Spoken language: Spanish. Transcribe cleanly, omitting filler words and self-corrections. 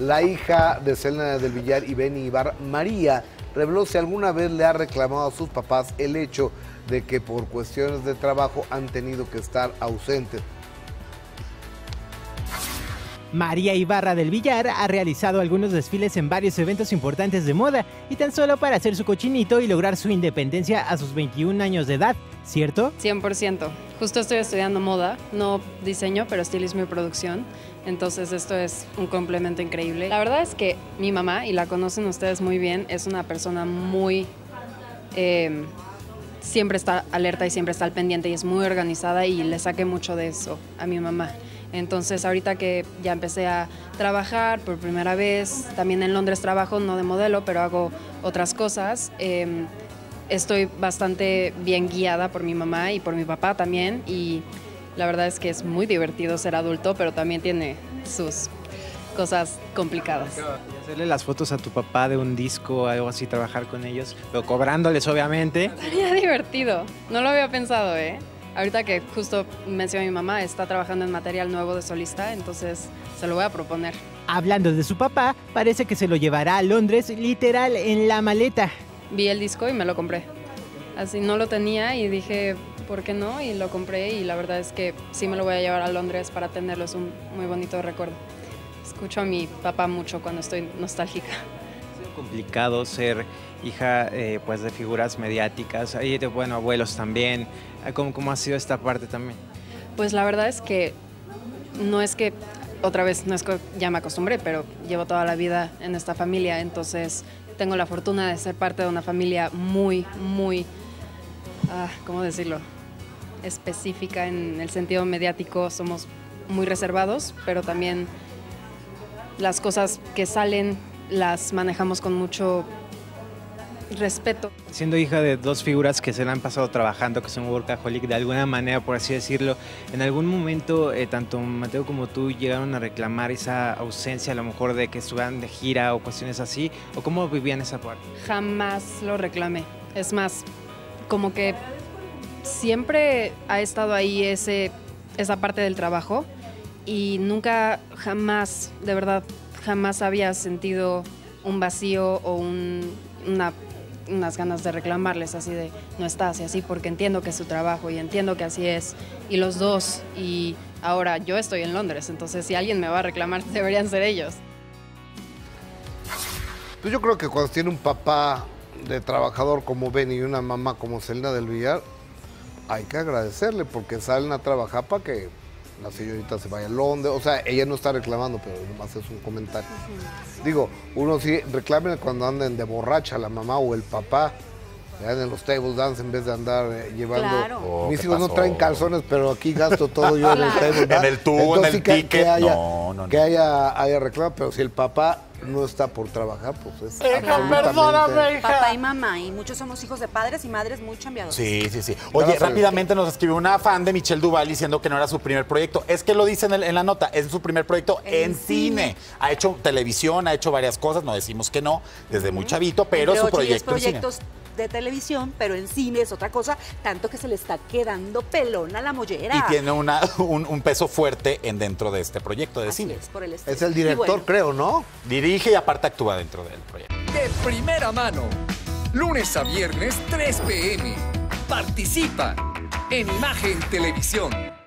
La hija de Celina del Villar y Benny Ibarra, María, reveló si alguna vez le ha reclamado a sus papás el hecho de que por cuestiones de trabajo han tenido que estar ausentes. María Ibarra del Villar ha realizado algunos desfiles en varios eventos importantes de moda y tan solo para hacer su cochinito y lograr su independencia a sus 21 años de edad, ¿cierto? 100%. Justo estoy estudiando moda, no diseño, pero estilismo y producción. Entonces esto es un complemento increíble. La verdad es que mi mamá, y la conocen ustedes muy bien, es una persona muy... siempre está alerta y siempre está al pendiente y es muy organizada, y le saqué mucho de eso a mi mamá. Entonces ahorita que ya empecé a trabajar por primera vez, también en Londres trabajo, no de modelo, pero hago otras cosas, estoy bastante bien guiada por mi mamá y por mi papá también, y la verdad es que es muy divertido ser adulto, pero también tiene sus cosas complicadas. Y hacerle las fotos a tu papá de un disco o algo así, trabajar con ellos, pero cobrándoles obviamente. Sería divertido, no lo había pensado, ¿eh? Ahorita que justo mencioné a mi mamá, está trabajando en material nuevo de solista, entonces se lo voy a proponer. Hablando de su papá, parece que se lo llevará a Londres literal en la maleta. Vi el disco y me lo compré. Así no lo tenía y dije, ¿por qué no? Y lo compré, y la verdad es que sí me lo voy a llevar a Londres para tenerlo. Es un muy bonito recuerdo. Escucho a mi papá mucho cuando estoy nostálgica. Es complicado ser hija pues de figuras mediáticas, y bueno, abuelos también. ¿Cómo ha sido esta parte también? Pues la verdad es que no es que, otra vez, no es que ya me acostumbré, pero llevo toda la vida en esta familia, entonces tengo la fortuna de ser parte de una familia muy, muy, ¿cómo decirlo?, específica en el sentido mediático. Somos muy reservados, pero también las cosas que salen las manejamos con mucho respeto. Siendo hija de dos figuras que se la han pasado trabajando, que son workaholic de alguna manera, por así decirlo, ¿en algún momento tanto Mateo como tú llegaron a reclamar esa ausencia, a lo mejor de que estuvieran de gira o cuestiones así? ¿O cómo vivían esa parte? Jamás lo reclamé. Es más, como que siempre ha estado ahí esa parte del trabajo, y nunca, jamás, de verdad, jamás había sentido un vacío o unas ganas de reclamarles así de no estás y así, porque entiendo que es su trabajo y entiendo que así es, y los dos, y ahora yo estoy en Londres, entonces si alguien me va a reclamar deberían ser ellos. Pues yo creo que cuando tiene un papá de trabajador como Benny y una mamá como Celina del Villar, hay que agradecerle, porque salen a trabajar para que la señorita se vaya a Londres. O sea, ella no está reclamando, pero nomás es un comentario. Sí. Digo, uno sí reclama cuando anden de borracha la mamá o el papá, en los tables dance, en vez de andar llevando... Claro. Oh, mis hijos no traen calzones, pero aquí gasto todo yo en el table dance. En el tubo, entonces, en el ticket. Que haya reclamo, pero si el papá no está por trabajar, pues es absolutamente... Perdóname, hija. Papá y mamá, y muchos somos hijos de padres y madres muy chambeadoras. Sí, sí, sí. Oye, rápidamente nos escribió una fan de Michelle Duval diciendo que no era su primer proyecto. Es que lo dice en la nota, es su primer proyecto en cine. Ha hecho televisión, ha hecho varias cosas, no decimos que no, desde muy chavito, pero su proyecto en cine. De televisión, pero en cine es otra cosa, tanto que se le está quedando pelón a la mollera. Y tiene un peso fuerte dentro de este proyecto de cine. Es el director, bueno, creo, ¿no? Dirige y aparte actúa dentro del proyecto. De primera mano, lunes a viernes 3 p.m. Participa en Imagen Televisión.